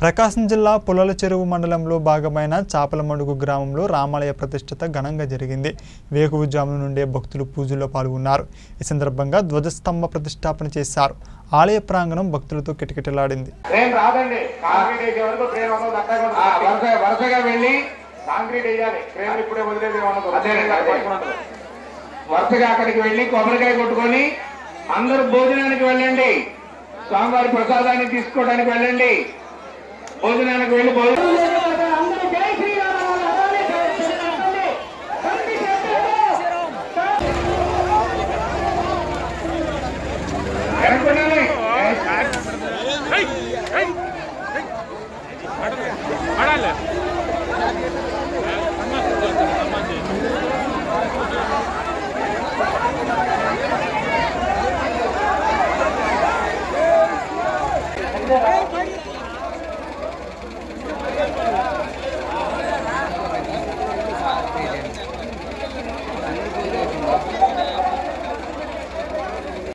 ప్రకాశం జిల్లా పొలాల చెరువు మండలంలో భాగమైన చాపలమడుగు గ్రామంలో రామాలయ ప్రతిష్ఠత ఘనంగా జరిగింది. వేకువజాము నుండే భక్తులు పూజల్లో పాల్గొన్నారు. ఈ సందర్భంగా ధ్వజస్తంభ ప్రతిష్టాపన చేశారు. ఆలయ ప్రాంగణం భక్తులతో కిటకిటలాడింది. అందరూ భోజనానికి వెళ్ళండి. స్వామివారి ప్రసాదాన్ని తీసుకోవడానికి వెళ్ళండి. భోజనానికి వెళ్ళి